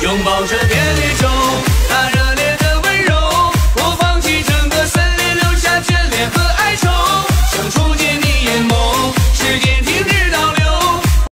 拥抱着电力中。